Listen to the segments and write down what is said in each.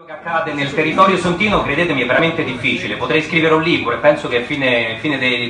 Quello che accade nel territorio isontino, credetemi, è veramente difficile. Potrei scrivere un libro e penso che a fine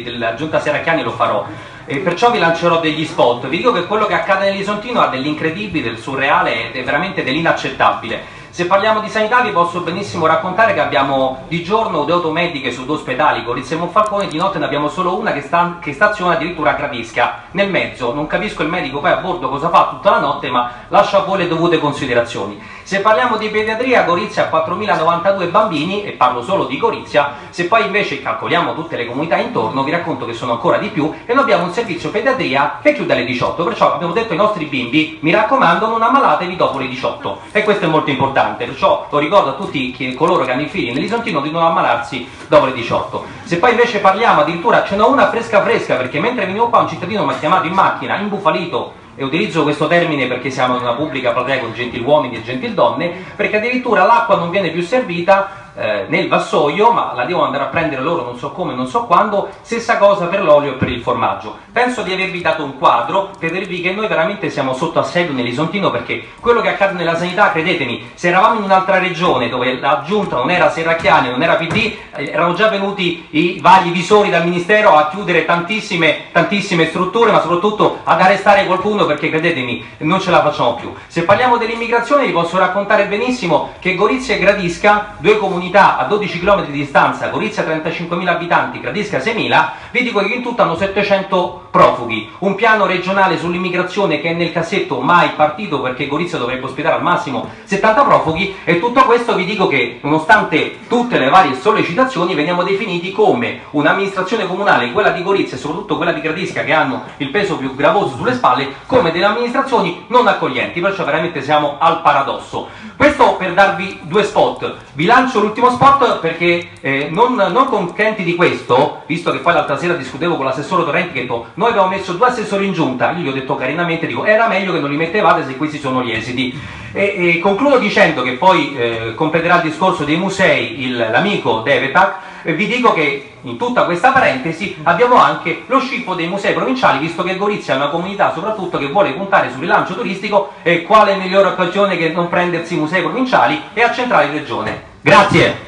della giunta Serracchiani lo farò. E perciò vi lancerò degli spot. Vi dico che quello che accade nell'isontino ha dell'incredibile, del surreale e veramente dell'inaccettabile. Se parliamo di sanità vi posso benissimo raccontare che abbiamo di giorno due automediche su due ospedali, Gorizia e Monfalcone, di notte ne abbiamo solo una che staziona addirittura a Gradisca, nel mezzo. Non capisco il medico poi a bordo cosa fa tutta la notte, ma lascio a voi le dovute considerazioni. Se parliamo di pediatria, Gorizia ha 4.092 bambini, e parlo solo di Gorizia. Se poi invece calcoliamo tutte le comunità intorno, vi racconto che sono ancora di più, e noi abbiamo un servizio pediatria che chiude alle 18, perciò abbiamo detto ai nostri bimbi, mi raccomando, non ammalatevi dopo le 18, e questo è molto importante. Perciò lo ricordo a tutti coloro che hanno i figli nell'isontino di non ammalarsi dopo le 18. Se poi invece parliamo, addirittura ce n'è una fresca fresca, perché mentre venivo qua un cittadino mi ha chiamato in macchina, imbufalito, e utilizzo questo termine perché siamo in una pubblica platea con gentiluomini e gentildonne, perché addirittura l'acqua non viene più servita nel vassoio, ma la devono andare a prendere loro non so come, non so quando. Stessa cosa per l'olio e per il formaggio. Penso di avervi dato un quadro per dirvi che noi veramente siamo sotto assedio nell'isontino, perché quello che accade nella sanità, credetemi, se eravamo in un'altra regione dove la giunta non era Serracchiani, non era PD, erano già venuti i vari visori dal ministero a chiudere tantissime strutture, ma soprattutto ad arrestare qualcuno, perché credetemi non ce la facciamo più. Se parliamo dell'immigrazione vi posso raccontare benissimo che Gorizia e Gradisca, due comuni a 12 km di distanza, Gorizia 35.000 abitanti, Gradisca 6.000, vi dico che in tutto hanno 700 profughi. Un piano regionale sull'immigrazione che è nel cassetto mai partito, perché Gorizia dovrebbe ospitare al massimo 70 profughi, e tutto questo vi dico che nonostante tutte le varie sollecitazioni veniamo definiti come un'amministrazione comunale, quella di Gorizia e soprattutto quella di Gradisca, che hanno il peso più gravoso sulle spalle, come delle amministrazioni non accoglienti. Perciò veramente siamo al paradosso. Questo per darvi due spot. Vi lancio l'ultimo spot perché non contenti di questo, visto che poi l'altra sera discutevo con l'assessore Torrenti, che detto, noi abbiamo messo due assessori in giunta, io gli ho detto carinamente, dico, era meglio che non li mettevate se questi sono gli esiti. E concludo dicendo che poi completerà il discorso dei musei l'amico Devetac, e vi dico che in tutta questa parentesi abbiamo anche lo scippo dei musei provinciali, visto che Gorizia è una comunità soprattutto che vuole puntare sul rilancio turistico, e quale migliore occasione che non prendersi i musei provinciali e accentrare in regione. Grazie!